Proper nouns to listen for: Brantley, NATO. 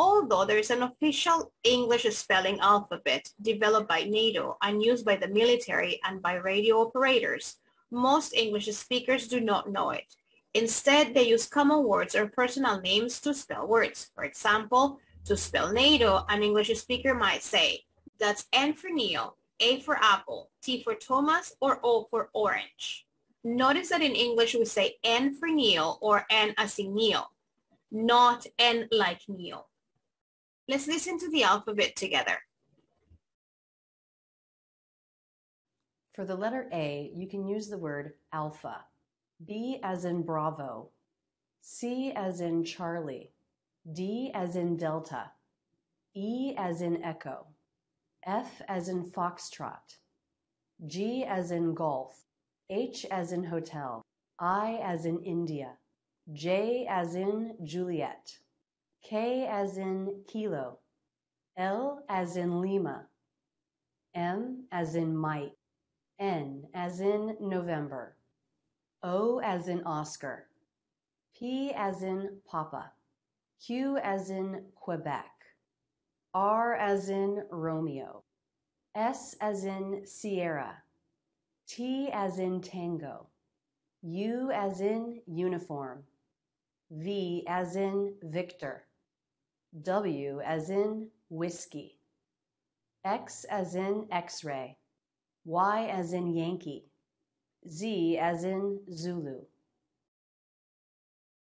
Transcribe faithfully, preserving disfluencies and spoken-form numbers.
although there is an official English spelling alphabet developed by NATO and used by the military and by radio operators, most English speakers do not know it. Instead, they use common words or personal names to spell words. For example, to spell NATO, an English speaker might say, that's N for Neo, A for Apple, T for Thomas, or O for Orange. Notice that in English we say N for Neo or N as in Neo, not N like Neo. Let's listen to the alphabet together. For the letter A, you can use the word alpha. B as in Bravo. C as in Charlie. D as in Delta. E as in Echo. F as in Foxtrot. G as in Golf. H as in Hotel. I as in India. J as in Juliet. K as in Kilo. L as in Lima. M as in Mike. N as in November. O as in Oscar. P as in Papa. Q as in Quebec. R as in Romeo. S as in Sierra. T as in Tango. U as in Uniform. V as in Victor. W as in Whiskey. X as in X-ray. Y as in Yankee. Z as in Zulu.